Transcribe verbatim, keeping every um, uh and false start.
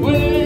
Wait.